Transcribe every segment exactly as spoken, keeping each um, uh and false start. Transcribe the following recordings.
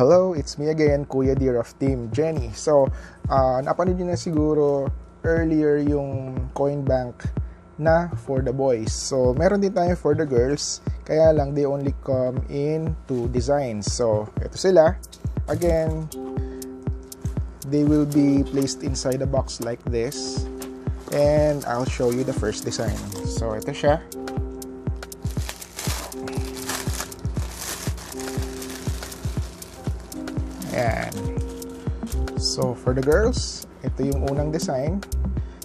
Hello, it's me again, Kuya Dero of Team Jenny. So, uh, napanood nyo na siguro earlier yung coin bank na for the boys. So, meron din tayo for the girls, kaya lang they only come in two designs. So, ito sila. Again, they will be placed inside a box like this. And I'll show you the first design. So, ito siya. Ayan. So, for the girls, ito yung unang design.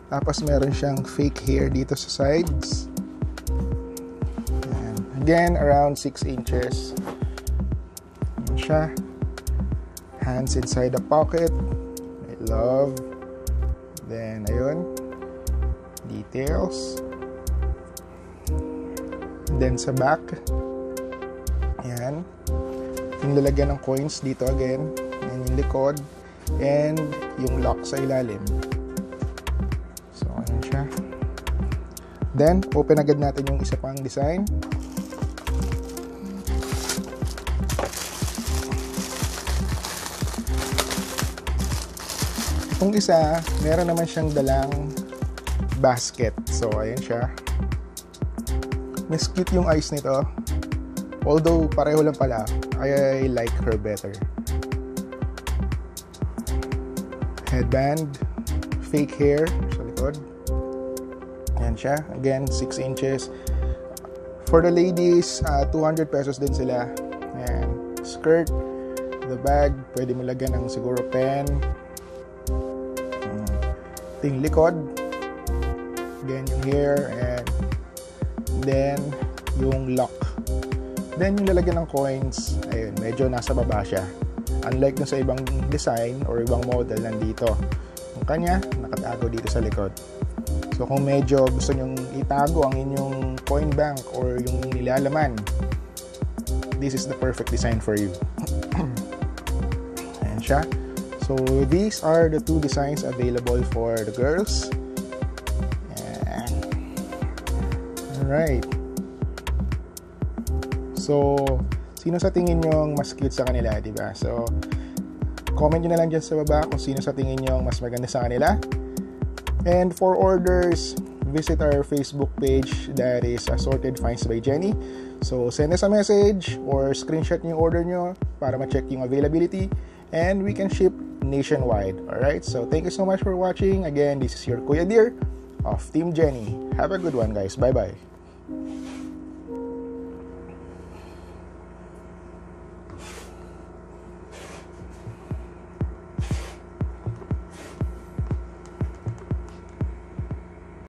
Tapos, meron siyang fake hair dito sa sides. Ayan. Again, around six inches. Ayan siya. Hands inside the pocket. I love. Then, ayun. Details. Then, sa back. Ayan. Yung lalagyan ng coins dito again, and yung likod, and yung lock sa ilalim. So, ano siya. Then, open agad natin yung isa pang design. Itong isa, meron naman siyang dalang basket. So, ayan siya. Mas cute yung eyes nito. Although, pareho lang pala, I, I like her better. Headband, fake hair sa likod. Ayan siya. Again, six inches. For the ladies, uh, two hundred pesos din sila. Ayan. Skirt, the bag, pwede mo lagyan ng siguro pen. Ting likod. Again, yung hair, and then, yung lock. Then, yung lalagyan ng coins, ayun, medyo nasa baba siya. Unlike dun sa ibang design or ibang model nandito. Yung kanya, nakatago dito sa likod. So, kung medyo gusto nyong itago ang inyong coin bank or yung nilalaman, this is the perfect design for you. Ayan siya. So, these are the two designs available for the girls. Ayan. Alright. So, sino sa tingin nyo ang mas cute sa kanila, diba? So, comment nyo na lang dyan sa baba kung sino sa tingin nyo ang mas maganda sa kanila. And for orders, visit our Facebook page that is Assorted Finds by Jenny. So, send us a message or screenshot nyo yung order nyo para ma-check yung availability. And we can ship nationwide, alright? So, thank you so much for watching. Again, this is your Kuya Deer of Team Jenny. Have a good one, guys. Bye-bye.